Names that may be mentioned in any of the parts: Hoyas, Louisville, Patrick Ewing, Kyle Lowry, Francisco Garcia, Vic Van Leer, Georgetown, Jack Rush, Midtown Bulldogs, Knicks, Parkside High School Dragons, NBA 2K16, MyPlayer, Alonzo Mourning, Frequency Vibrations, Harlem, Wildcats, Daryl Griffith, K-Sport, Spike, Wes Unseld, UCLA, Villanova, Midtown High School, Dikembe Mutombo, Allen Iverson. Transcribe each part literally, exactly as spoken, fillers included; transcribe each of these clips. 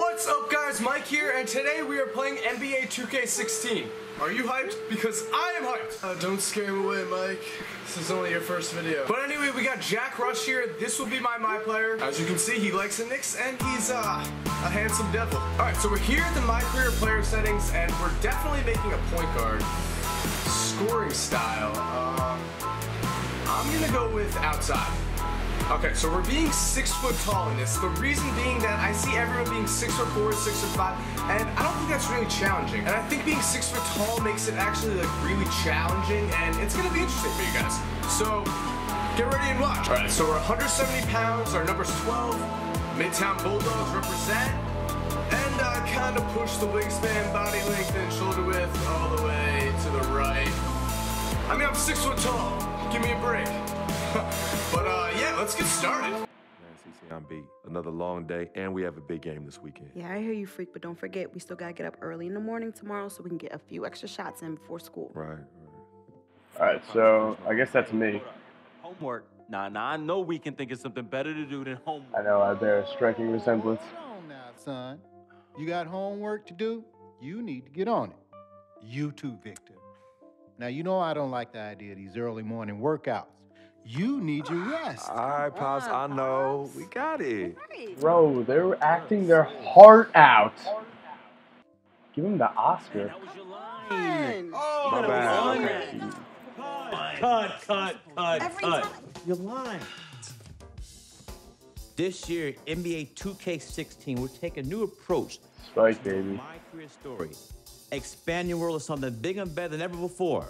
What's up guys, Mike here, and today we are playing N B A two K sixteen. Are you hyped? Because I am hyped! Uh, don't scare him away, Mike. This is only your first video. But anyway, we got Jack Rush here. This will be my MyPlayer. As you can see, he likes the Knicks, and he's uh, a handsome devil. Alright, so we're here at the MyPlayer player settings, and we're definitely making a point guard. Scoring style. Um, I'm gonna go with outside. Okay, so we're being six foot tall in this. The reason being that I see everyone being six foot four, six foot five, and I don't think that's really challenging. And I think being six foot tall makes it actually like really challenging, and it's gonna be interesting for you guys. So get ready and watch. All right, so we're one hundred seventy pounds. Our number's twelve. Midtown Bulldogs represent, and uh, kind of push the wingspan, body length, and shoulder width all the way to the right. I mean, I'm six foot tall. Give me a break. But uh, yeah, let's get started. Man, C C on B. Another long day, and we have a big game this weekend. Yeah, I hear you, Freak, but don't forget, we still gotta get up early in the morning tomorrow so we can get a few extra shots in before school. Right. All right, so I guess that's me. Homework. Nah, nah, I know we can think of something better to do than homework. I know, I bear a striking resemblance. Come on now, son. You got homework to do? You need to get on it. You too, Victor. Now, you know I don't like the idea of these early morning workouts. You need your rest. All right, Pops, I know. We got it. Bro, they're acting their heart out. Give him the Oscar. Oh, my bad. Cut, cut, cut, cut. You're lying. This year, N B A two K sixteen, we're taking a new approach. Spike, baby. My career story. Expand your world to something bigger and better than ever before.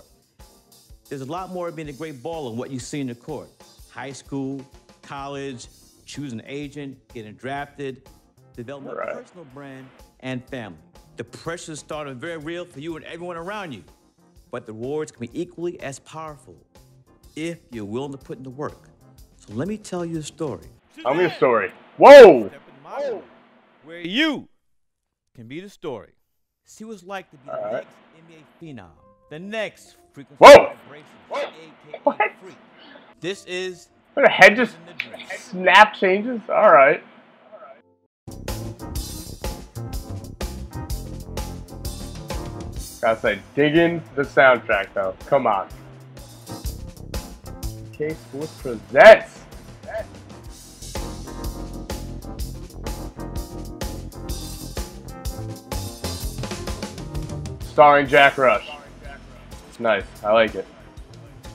There's a lot more of being a great baller than what you see in the court. High school, college, choosing an agent, getting drafted, developing right. a personal brand and family. The pressure is starting very real for you and everyone around you, but the rewards can be equally as powerful if you're willing to put in the work. So let me tell you a story. Tell me a story. Whoa! Whoa. Where you can be the story. See what it's like to be All the right. next N B A phenom. The next Frequency Vibrations, a k a. What? Freak. This is... Her head just snap changes? All right. All right. Gotta say, dig in the soundtrack, though. Come on. K-Sport presents... Starring Jack Rush. Nice, I like it.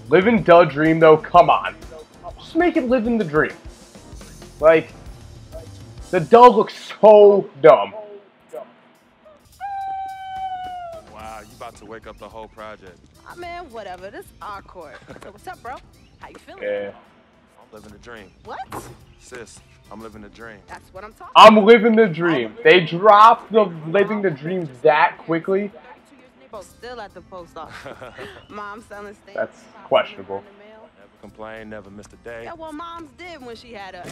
Live in the dream though, come on. Just make it live in the dream. Like, the dog looks so dumb. Wow, you about to wake up the whole project. Oh man, whatever, this is our court. So what's up, bro? How you feeling? Yeah. I'm living the dream. What? Sis, I'm living the dream. That's what I'm talking about. I'm living the dream. They dropped the living the dreams that quickly. Still at the post office. Mom's selling things. That's questionable. Never complained, never missed a day. Yeah, well, Mom's did when she had us.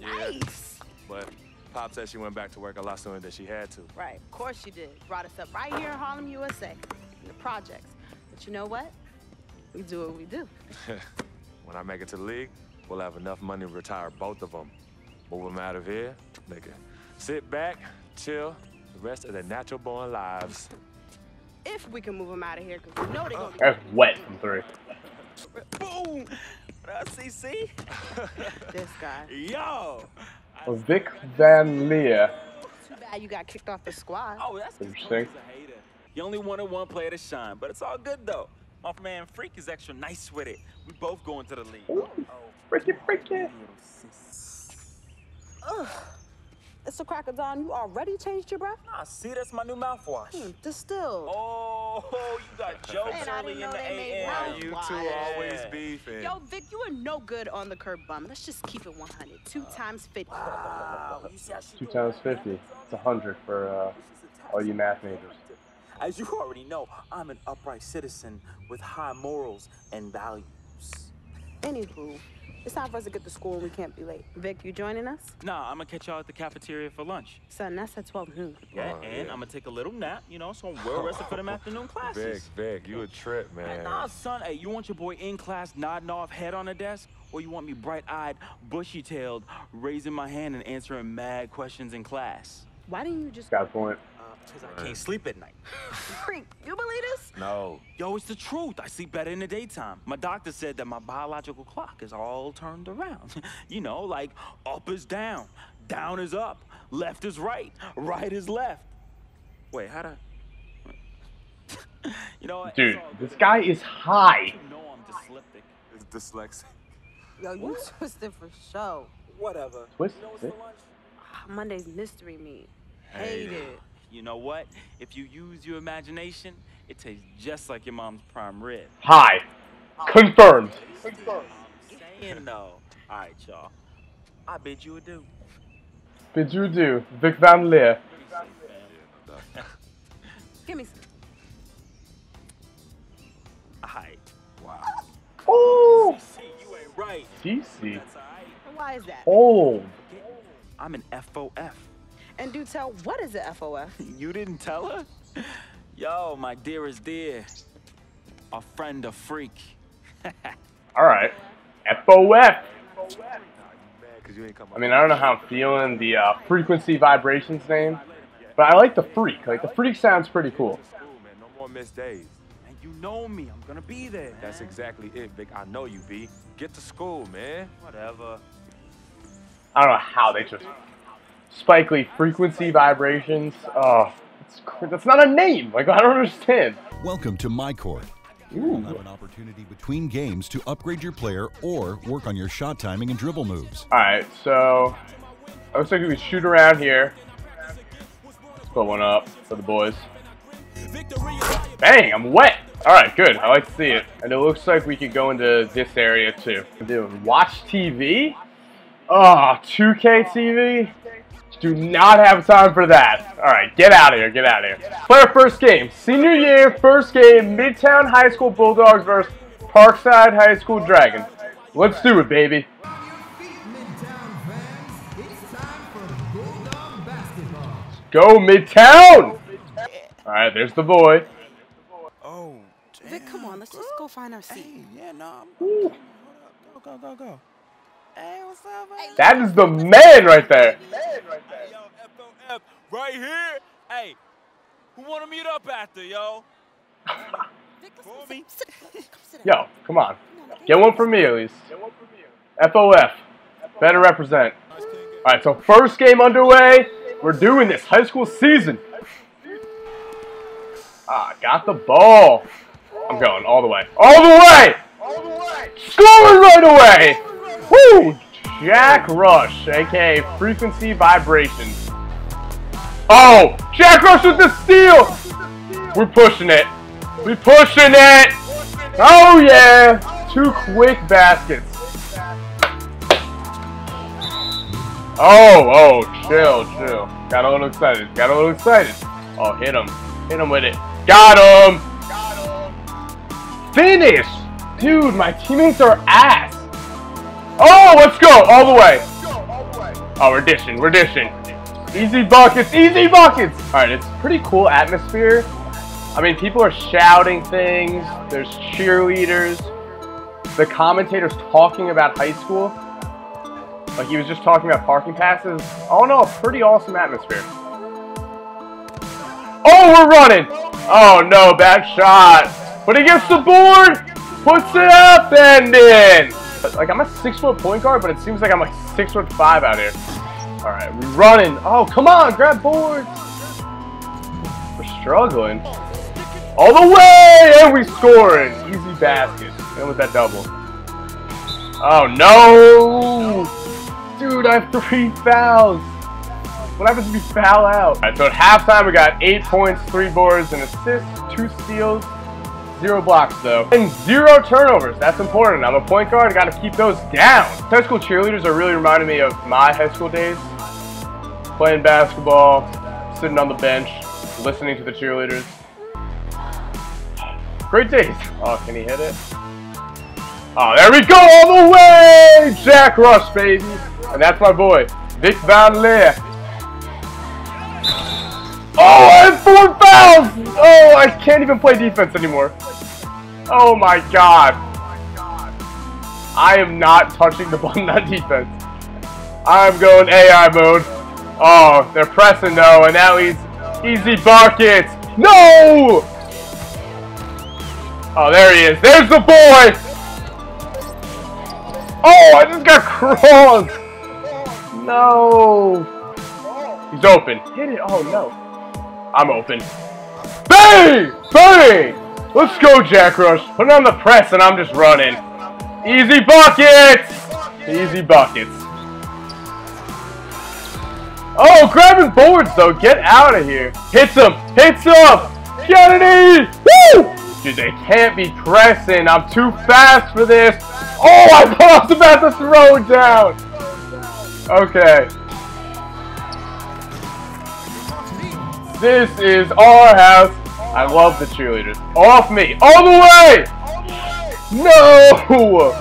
Yeah. Nice. But Pop said she went back to work a lot sooner than she had to. Right, of course she did. Brought us up right here in Harlem, U S A, in the projects. But you know what? We do what we do. When I make it to the league, we'll have enough money to retire both of them. Move them out of here, they can sit back, chill, the rest of their natural born lives. If we can move them out of here, because we know they're going to be... That's wet from three. Boom! What up, C C? This guy. Yo! Well, Vic Van Leer. Too bad you got kicked off the squad. Oh, that's interesting. You only wanted one player to shine, but it's all good, though. My man Freak is extra nice with it. We both going to the league. Ooh, freaky, freaky. Ugh. Mister Cracker Don, you already changed your breath? Nah, see, that's my new mouthwash. Hmm, distilled. Oh, you got jokes early in the A M. You two always beefing. Yo, Vic, you are no good on the curb bum. Let's just keep it one hundred. Two uh, times fifty. Wow. Two times fifty. It's one hundred for uh, all you math majors. As you already know, I'm an upright citizen with high morals and values. Anywho. It's time for us to get to school. We can't be late. Vic, you joining us? Nah, I'm gonna catch y'all at the cafeteria for lunch. Son, that's at twelve noon. Yeah, oh, and yeah. I'm gonna take a little nap, you know, so I'm well rested for them afternoon classes. Vic, Vic, you a trip, man. Hey, nah, son, hey, you want your boy in class nodding off, head on the desk, or you want me bright-eyed, bushy-tailed, raising my hand and answering mad questions in class? Why didn't you just... Got a point. Because uh, I can't sleep at night. Freak, you believe this? No. Yo, it's the truth. I sleep better in the daytime. My doctor said that my biological clock is all turned around. You know, like up is down, down is up, left is right, right is left. Wait, how do I... You know what? Dude, this guy is high. You know I'm dyslexic. It's dyslexic. Yo, you twisted for show. Whatever. Twisted? You know Monday's mystery meat. Hate hey. it. You know what? If you use your imagination, it tastes just like your mom's prime rib. Hi. Oh. Confirmed. Confirmed. I'm saying though. All right, y'all. I bid you adieu. Bid you adieu, Vic Van Leer. Give me some. All right. Wow. Oh. C C, you ain't right. C C. That's all right. Why is that? Oh. I'm an F O F. And do tell, what is a F O F? You didn't tell her? Yo, my dearest dear. A friend, a freak. All right. F O F. I mean, I don't know how I'm feeling the uh, Frequency Vibrations name, but I like the freak. Like, the freak sounds pretty cool. No more missed days. And you know me. I'm going to be there. That's exactly it, Vic. I know you, B. Get to school, man. Whatever. I don't know how they just Spike Lee Frequency Vibrations. Oh, it's, that's not a name. Like, I don't understand. Welcome to My Court. You'll have an opportunity between games to upgrade your player or work on your shot timing and dribble moves. All right, so I was thinking we shoot around here. Let's put one up for the boys. Bang! I'm wet. All right, good. I like to see it, and it looks like we could go into this area too. Dude, watch T V. Oh, two K T V? Do not have time for that. All right, get out of here, get out of here. Play our first game. Senior year, first game, Midtown High School Bulldogs versus Parkside High School Dragons. Let's do it, baby. Go, Midtown! All right, there's the boy. Oh, Vic, come on, let's just go find our seat. Yeah, no. Go, go, go, go. Hey, what's up, hey, that is the man right there. Man right there. Hey, yo, F O F, right here. Hey, who want to meet up after, yo? Yo, come on. Get one from me, at least. F O F. Better represent. All right, so first game underway. We're doing this. High school season. Ah, got the ball. I'm going all the way. All the way. All the way. Scoring right away. Woo! Jack Rush, aka Frequency Vibrations. Oh! Jack Rush with the steal! We're pushing it. We're pushing it! Oh yeah! Two quick baskets. Oh, oh, chill, chill. Got a little excited. Got a little excited. Oh, hit him. Hit him with it. Got him! Finish! Dude, my teammates are ass. Oh, let's go, all the way. Oh, we're dishing, we're dishing. Easy buckets, easy buckets. All right, it's pretty cool atmosphere. I mean, people are shouting things. There's cheerleaders. The commentator's talking about high school. Like, he was just talking about parking passes. All in all, pretty awesome atmosphere. Oh, we're running. Oh, no, bad shot. But he gets the board, puts it up, and in. Like, I'm a six-foot point guard, but it seems like I'm like six foot five out here. All right, we're running. Oh, come on, grab boards. We're struggling. All the way, and we scoring. Easy basket. And with that double. Oh no, dude, I have three fouls. What happens if we foul out? All right, so at halftime, we got eight points, three boards, an assist, two steals. Zero blocks, though. And zero turnovers. That's important. I'm a point guard. I got to keep those down. High school cheerleaders are really reminding me of my high school days. Playing basketball, sitting on the bench, listening to the cheerleaders. Great days. Oh, can he hit it? Oh, there we go. All the way. Jack Rush, baby. And that's my boy, Vic Van Leer. Oh, I have four fouls! Oh, I can't even play defense anymore. Oh my god. I am not touching the button on defense. I'm going A I mode. Oh, they're pressing though, and now he's easy buckets. No! Oh, there he is. There's the boy! Oh, I just got crossed. No. He's open. Hit it. Oh, no. I'm open. Bang! Bang! Let's go, Jack Rush. Put it on the press, and I'm just running. Easy buckets! Easy buckets. Oh, grabbing boards, though. Get out of here. Hits him. Hits him. Kennedy! Woo! Dude, they can't be pressing. I'm too fast for this. Oh, I thought I was about to throw down. Okay. This is our house. I love the cheerleaders. Off me. All the way. No.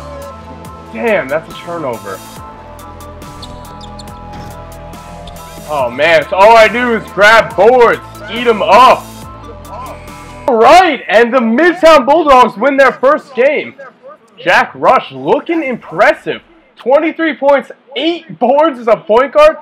Damn, that's a turnover. Oh, man. So all I do is grab boards. Eat them up. Right, and the Midtown Bulldogs win their first game. Jack Rush looking impressive. twenty-three points, eight boards as a point guard,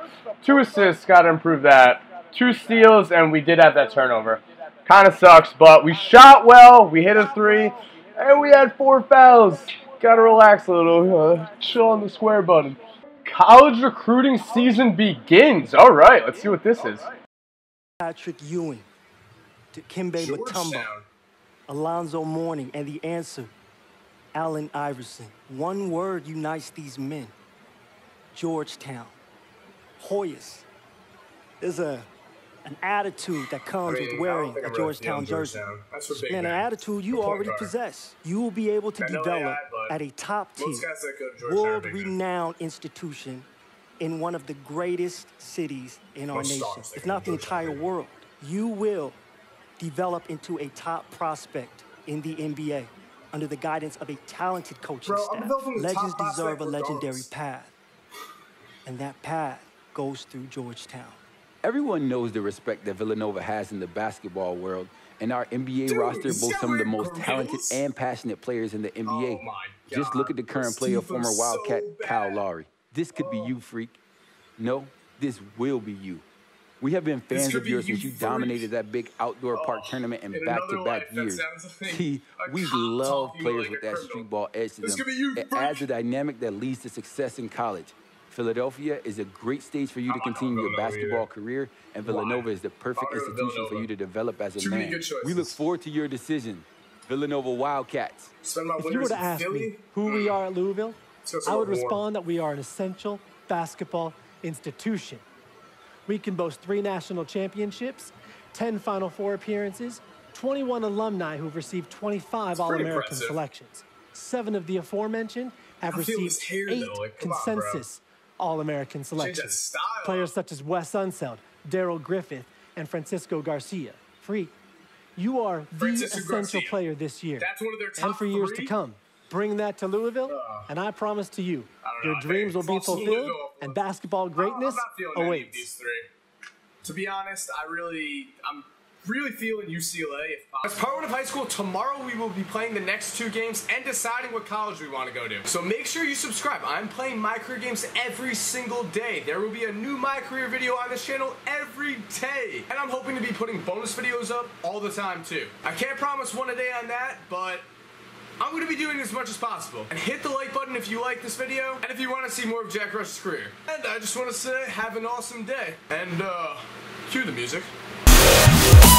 two assists, gotta improve that. Two steals, and we did have that turnover. Kind of sucks, but we shot well, we hit a three, and we had four fouls. Gotta relax a little, uh, chill on the square button. College recruiting season begins. All right, let's see what this is. Patrick Ewing. Dikembe Mutombo, Alonzo Mourning, and the answer, Allen Iverson. One word unites these men. Georgetown, Hoyas. There's a, an attitude that comes I mean, with wearing a Georgetown jersey. Georgetown. And an attitude you already guard. possess. You will be able to I develop had, at a top-tier, world-renowned institution in one of the greatest cities in our nation, if not the entire world. You will develop into a top prospect in the N B A under the guidance of a talented coaching Bro, staff. Legends deserve a legendary path, and that path goes through Georgetown. Everyone knows the respect that Villanova has in the basketball world, and our N B A Dude, roster boasts some of the most girls. talented and passionate players in the N B A. Oh Just look at the current this player, former Wildcat so Kyle Lowry. This could be you, freak. No, this will be you. We have been fans of yours since you dominated that big outdoor park tournament in back-to-back years. See, we love players with that street ball edge to them. It adds a dynamic that leads to success in college. Philadelphia is a great stage for you to continue your basketball career, and Villanova is the perfect institution for you to develop as a man. We look forward to your decision, Villanova Wildcats. If you were to ask me who we are at Louisville, I would respond that we are an essential basketball institution. We can boast three national championships, ten Final Four appearances, twenty-one alumni who've received twenty-five All-American selections. Seven of the aforementioned have I received here, eight like, consensus All-American selections. Players such as Wes Unseld, Daryl Griffith, and Francisco Garcia. Freak, you are the Francisco essential Garcia. player this year and for years three? to come. Bring that to Louisville, uh, and I promise to you, your know, dreams will be fulfilled, Louisville. and basketball greatness I'm not awaits. These three. To be honest, I really, I'm really feeling U C L A. As part of high school, tomorrow we will be playing the next two games and deciding what college we want to go to. So make sure you subscribe. I'm playing my career games every single day. There will be a new my career video on this channel every day, and I'm hoping to be putting bonus videos up all the time too. I can't promise one a day on that, but I'm going to be doing as much as possible. And hit the like button if you like this video, and if you want to see more of Jack Rush's career. And I just want to say, have an awesome day. And, uh, cue the music.